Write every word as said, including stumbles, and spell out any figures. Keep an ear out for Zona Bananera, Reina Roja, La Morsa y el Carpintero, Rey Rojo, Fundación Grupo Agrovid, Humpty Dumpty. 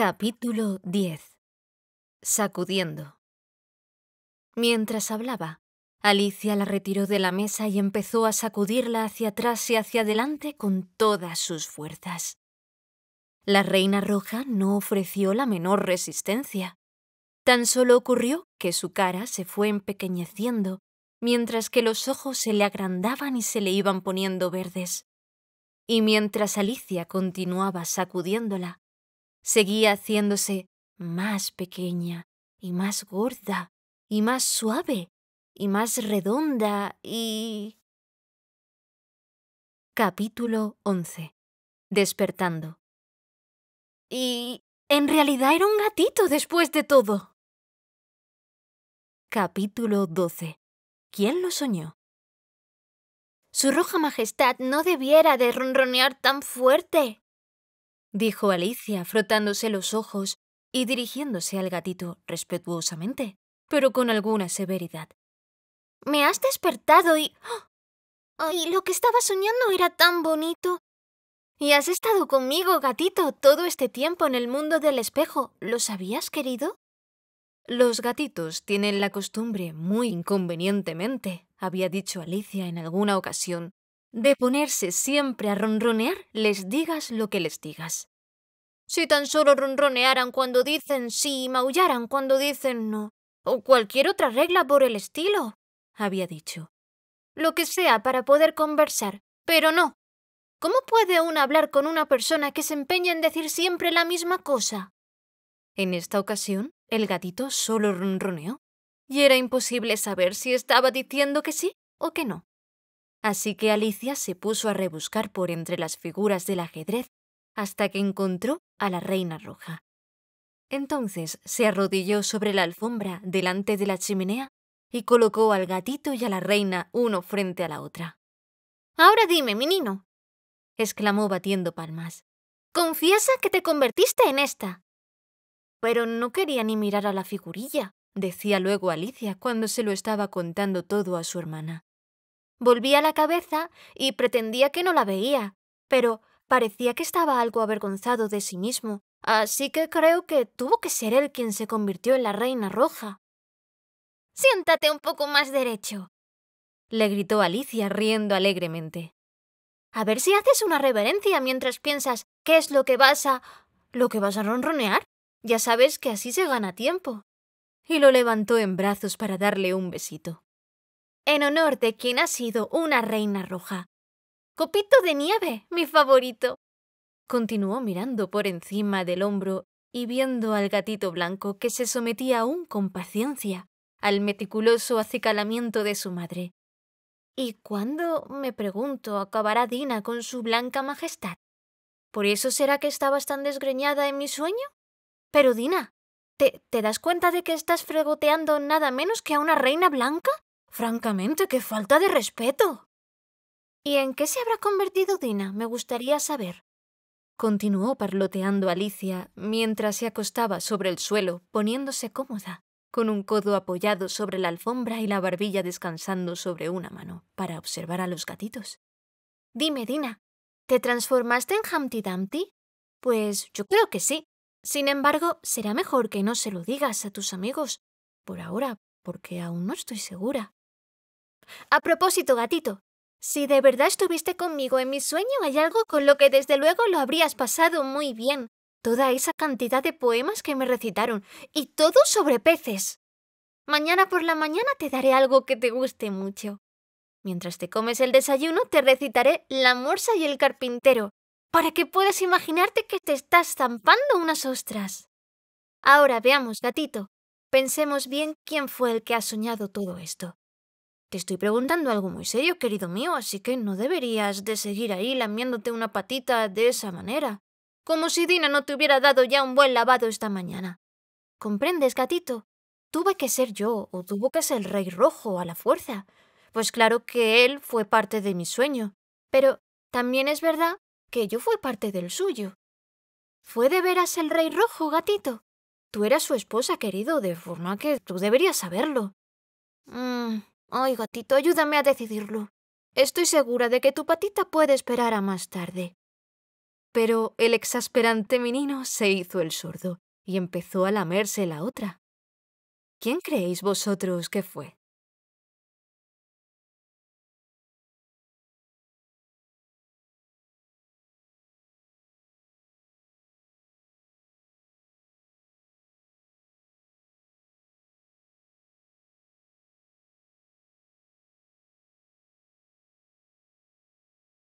Capítulo diez. Sacudiendo. Mientras hablaba, Alicia la retiró de la mesa y empezó a sacudirla hacia atrás y hacia adelante con todas sus fuerzas. La Reina Roja no ofreció la menor resistencia. Tan solo ocurrió que su cara se fue empequeñeciendo, mientras que los ojos se le agrandaban y se le iban poniendo verdes. Y mientras Alicia continuaba sacudiéndola, seguía haciéndose más pequeña y más gorda y más suave y más redonda y... Capítulo once. Despertando. Y... en realidad era un gatito después de todo. Capítulo doce. ¿Quién lo soñó? Su Roja Majestad no debiera de ronronear tan fuerte, dijo Alicia frotándose los ojos y dirigiéndose al gatito respetuosamente, pero con alguna severidad. Me has despertado y... ¡Oh! Y lo que estaba soñando era tan bonito. Y has estado conmigo, gatito, todo este tiempo en el mundo del espejo. ¿Lo sabías, querido? Los gatitos tienen la costumbre, muy inconvenientemente, había dicho Alicia en alguna ocasión, de ponerse siempre a ronronear, les digas lo que les digas. Si tan solo ronronearan cuando dicen sí y maullaran cuando dicen no, o cualquier otra regla por el estilo, había dicho. Lo que sea para poder conversar, pero no. ¿Cómo puede uno hablar con una persona que se empeña en decir siempre la misma cosa? En esta ocasión, el gatito solo ronroneó, y era imposible saber si estaba diciendo que sí o que no. Así que Alicia se puso a rebuscar por entre las figuras del ajedrez hasta que encontró a la Reina Roja. Entonces se arrodilló sobre la alfombra delante de la chimenea y colocó al gatito y a la reina uno frente a la otra. «Ahora dime, menino», exclamó batiendo palmas. «Confiesa que te convertiste en esta». Pero no quería ni mirar a la figurilla, decía luego Alicia cuando se lo estaba contando todo a su hermana. Volvía la cabeza y pretendía que no la veía, pero parecía que estaba algo avergonzado de sí mismo, así que creo que tuvo que ser él quien se convirtió en la Reina Roja. «Siéntate un poco más derecho», le gritó Alicia riendo alegremente. «A ver si haces una reverencia mientras piensas qué es lo que vas a... ¿Lo que vas a ronronear? Ya sabes que así se gana tiempo». Y lo levantó en brazos para darle un besito. «En honor de quien ha sido una Reina Roja. Copito de nieve, mi favorito», continuó mirando por encima del hombro y viendo al gatito blanco que se sometía aún con paciencia al meticuloso acicalamiento de su madre. ¿Y cuándo, me pregunto, acabará Dina con su blanca majestad? ¿Por eso será que estabas tan desgreñada en mi sueño? Pero Dina, ¿te, ¿te das cuenta de que estás fregoteando nada menos que a una reina blanca? Francamente, qué falta de respeto. ¿Y en qué se habrá convertido Dina? Me gustaría saber, continuó parloteando Alicia mientras se acostaba sobre el suelo, poniéndose cómoda, con un codo apoyado sobre la alfombra y la barbilla descansando sobre una mano, para observar a los gatitos. «Dime, Dina, ¿te transformaste en Humpty Dumpty? Pues yo creo que sí. Sin embargo, será mejor que no se lo digas a tus amigos, por ahora, porque aún no estoy segura». «A propósito, gatito, si de verdad estuviste conmigo en mi sueño, hay algo con lo que desde luego lo habrías pasado muy bien. Toda esa cantidad de poemas que me recitaron, y todo sobre peces. Mañana por la mañana te daré algo que te guste mucho. Mientras te comes el desayuno, te recitaré La Morsa y el Carpintero, para que puedas imaginarte que te estás zampando unas ostras. Ahora veamos, gatito, pensemos bien quién fue el que ha soñado todo esto. Te estoy preguntando algo muy serio, querido mío, así que no deberías de seguir ahí lamiéndote una patita de esa manera, como si Dina no te hubiera dado ya un buen lavado esta mañana. ¿Comprendes, gatito? Tuve que ser yo, o tuvo que ser el Rey Rojo a la fuerza. Pues claro que él fue parte de mi sueño, pero también es verdad que yo fui parte del suyo. ¿Fue de veras el Rey Rojo, gatito? Tú eras su esposa, querido, de forma que tú deberías saberlo». Mm, ay, gatito, ayúdame a decidirlo. Estoy segura de que tu patita puede esperar a más tarde». Pero el exasperante menino se hizo el sordo y empezó a lamerse la otra. ¿Quién creéis vosotros que fue?